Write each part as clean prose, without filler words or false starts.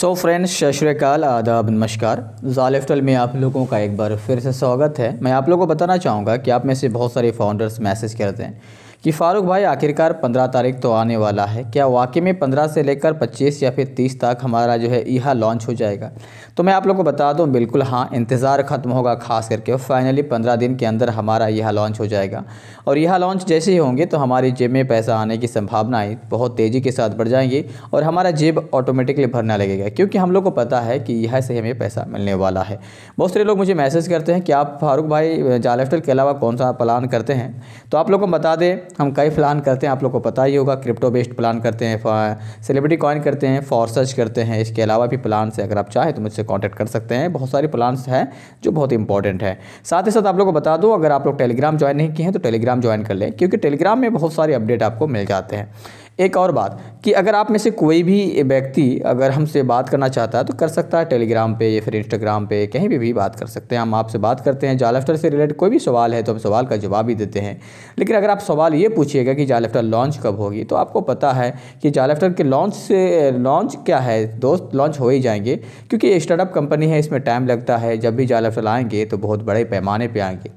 So friends, सत श्री अकाल, आदाब, नमस्कार। जालेफ्टल में आप लोगों का एक बार फिर से स्वागत है। मैं आप लोगों को बताना चाहूँगा कि आप में से बहुत सारे फाउंडर्स मैसेज करते हैं कि फ़ारूक भाई, आखिरकार 15 तारीख तो आने वाला है, क्या वाकई में 15 से लेकर 25 या फिर 30 तक हमारा जो है यह लॉन्च हो जाएगा? तो मैं आप लोगों को बता दूं, बिल्कुल हाँ, इंतज़ार ख़त्म होगा। ख़ास करके फाइनली 15 दिन के अंदर हमारा यह लॉन्च हो जाएगा और यह लॉन्च जैसे ही होंगे तो हमारी जेब में पैसा आने की संभावनाएँ बहुत तेज़ी के साथ बढ़ जाएंगी और हमारा जेब ऑटोमेटिकली भरने लगेगा, क्योंकि हम लोग को पता है कि यह से हमें पैसा मिलने वाला है। बहुत सारे लोग मुझे मैसेज करते हैं कि आप फ़ारूक भाई जालेफ्टल के अलावा कौन सा प्लान करते हैं? तो आप लोग को बता दें, हम कई प्लान करते हैं, आप लोग को पता ही होगा। क्रिप्टो बेस्ड प्लान करते हैं, सेलिब्रिटी कॉइन करते हैं, फॉरसर्च करते हैं। इसके अलावा भी प्लान्स है, अगर आप चाहें तो मुझसे कांटेक्ट कर सकते हैं। बहुत सारे प्लान्स हैं जो बहुत इंपॉर्टेंट है। साथ ही साथ आप लोग को बता दूं, अगर आप लोग टेलीग्राम ज्वाइन नहीं किए हैं तो टेलीग्राम ज्वाइन कर लें, क्योंकि टेलीग्राम में बहुत सारे अपडेट आपको मिल जाते हैं। एक और बात कि अगर आप में से कोई भी व्यक्ति अगर हमसे बात करना चाहता है तो कर सकता है, टेलीग्राम पे या फिर इंस्टाग्राम पे कहीं भी बात कर सकते हैं। हम आपसे बात करते हैं, जालेफ्टल से रिलेटेड कोई भी सवाल है तो हम सवाल का जवाब भी देते हैं। लेकिन अगर आप सवाल ये पूछिएगा कि जालेफ्टल लॉन्च कब होगी, तो आपको पता है कि जालेफ्टल के लॉन्च क्या है दोस्त, लॉन्च हो ही जाएंगे, क्योंकि ये स्टार्टअप कंपनी है, इसमें टाइम लगता है। जब भी जालेफ्टल आएंगे तो बहुत बड़े पैमाने पर आएंगे।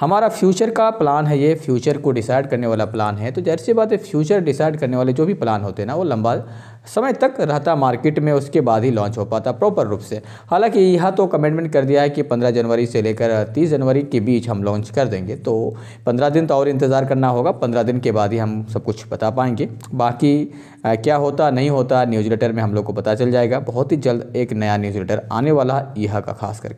हमारा फ्यूचर का प्लान है, ये फ्यूचर को डिसाइड करने वाला प्लान है। तो जैसी बात है, फ्यूचर डिसाइड करने वाले जो भी प्लान होते हैं ना, वो लंबा समय तक रहता मार्केट में, उसके बाद ही लॉन्च हो पाता प्रॉपर रूप से। हालांकि यहाँ तो कमिटमेंट कर दिया है कि 15 जनवरी से लेकर 30 जनवरी के बीच हम लॉन्च कर देंगे। तो 15 दिन तो और इंतज़ार करना होगा, 15 दिन के बाद ही हम सब कुछ बता पाएंगे। बाकी क्या होता नहीं होता न्यूज़लेटर में हम लोग को पता चल जाएगा। बहुत ही जल्द एक नया न्यूज़लेटर आने वाला है, यहाँ का खास करके।